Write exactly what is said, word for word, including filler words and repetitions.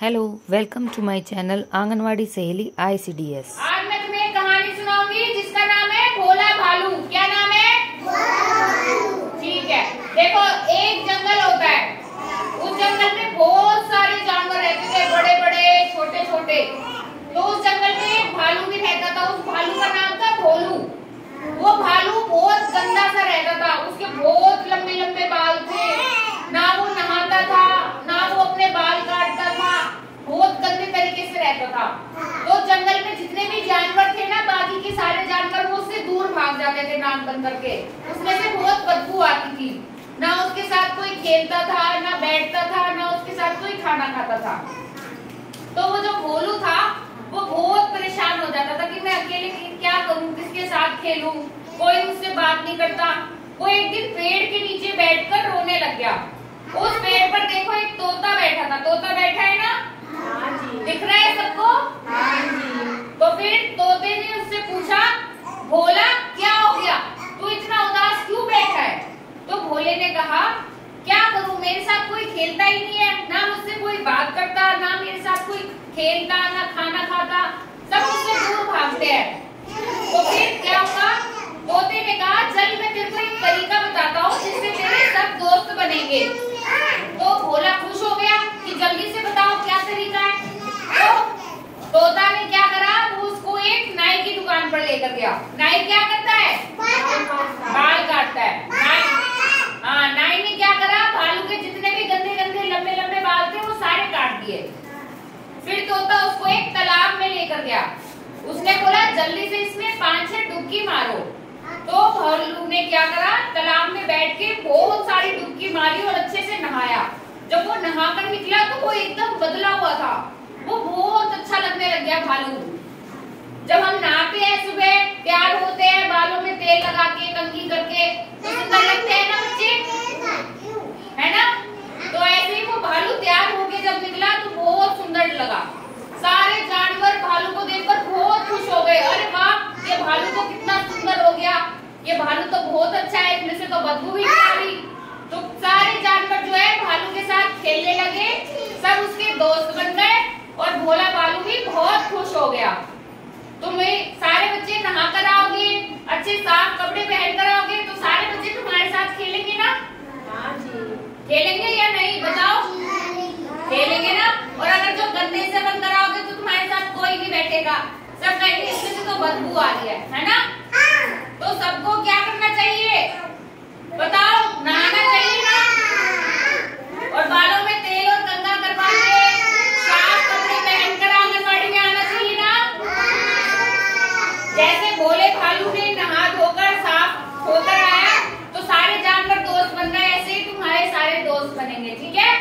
Hello, welcome to my channel Anganwadi Saheli आई C D S. आज मैं तुम्हें कहानी सुनाऊंगी जिसका नाम है भोला भालू। क्या नाम है? भोला भालू। ठीक है, देखो एक जंगल होता है। उस जंगल में बहुत सारे जानवर रहते थे, बड़े बड़े छोटे छोटे। तो उस जंगल में एक भालू भी रहता था। उस भालू का नाम था भोलू। वो भालू बहुत गंदा सा रहता था। उसके बहुत लंबे लंबे बाल थे। ना वो नहाता था, ना वो अपने बाल काटता था। बहुत गंदे तरीके से रहता था। तो जंगल में जितने भी जानवर थे ना, बाकी के सारे जानवर वो उससे दूर भाग जाते थे नाक बंद करके। उसमें से बहुत बदबू आती थी। ना उसके साथ कोई खेलता था, ना बैठता था, ना उसके साथ कोई खाना खाता था। तो वो जो भोलू था वो बहुत परेशान हो जाता था कि मैं अकेले क्या करूँ, किसके साथ खेलूँ, कोई मुझसे बात नहीं करता। वो एक दिन पेड़ के नीचे बैठ कर रोने लग गया। उस पेड़ पर देखो एक तोता बैठा था। तोता बैठा है ना? हाँ जी। दिख रहा है सबको? हाँ जी। तो फिर तोते ने उससे पूछा, भोला क्या हो गया, तू इतना उदास क्यों बैठा है? तो भोले ने कहा, क्या करूं, मेरे साथ कोई खेलता ही नहीं है, ना मुझसे कोई बात करता, ना मेरे साथ कोई खेलता, ना खाना खाता, सब मुझसे दूर भागते हैं। तो फिर क्या हुआ? तोते ने कहा, चल मैं तेरे को एक तरीका बताता हूँ जिससे तेरे सब दोस्त बनेंगे। तो भोला खुश हो गया कि जल्दी से बताओ क्या तरीका है। तो तोता ने क्या करा, वो उसको एक नाई की दुकान पर लेकर गया। नाई क्या करता है? बाल काटता है। नाई, हाँ, नाई ने क्या करा, भालू के जितने भी गंदे गंदे लंबे लंबे बाल थे वो सारे काट दिए। फिर तोता उसको एक तालाब में लेकर गया। उसने बोला, जल्दी से इसमें पांच छह डुबकी मारो। तो भालू ने क्या करा, तालाब में बैठ के बहुत सारी डुबकी मारी और अच्छे से नहाया। जब वो नहाकर निकला तो वो एकदम बदला हुआ था। वो बहुत अच्छा लगने लग गया भालू। जब हम नहाते हैं सुबह, तैयार होते हैं, बालों में तेल लगा के कंघी करके तो सुंदर लगते हैं ना बच्चे, है ना? तो ऐसे ही वो भालू तैयार होके जब निकला तो बहुत सुंदर लगा। सारे जानवर भालू को देखकर बहुत खुश हो गए। अरे वाह, ये भालू तो कितना सुंदर हो गया, ये भालू तो बहुत अच्छा है, इसमें से तो बदबू भी नहीं आ रही। तो सारे जानवर जो है भालू के साथ खेलने लगे, सब उसके दोस्त बन गए और भोला भालू भी बहुत खुश हो गया। तुम्हें सारे बच्चे नहा कर आओगे, अच्छे साफ कपड़े पहन कर आओगे तो सारे बच्चे तुम्हारे साथ खेलेंगे ना? हाँ जी। खेलेंगे या नहीं बताओ? खेलेंगे ना। और अगर जो गंदे से बंद कराओगे तो तुम्हारे साथ कोई नहीं बैठेगा, सब कहेंगे इसमें से तो बदबू आ रही है, है ना? तो सबको क्या करना चाहिए बताओ? नहाना चाहिए ना, और बालों में तेल और कंघा करवा के साफ कपड़े पहनकर आंगनवाड़ी में आना चाहिए ना। जैसे भोले भालू ने नहा धोकर साफ होकर आया तो सारे जानवर दोस्त बन गए, ऐसे ही तुम्हारे सारे दोस्त बनेंगे। ठीक है।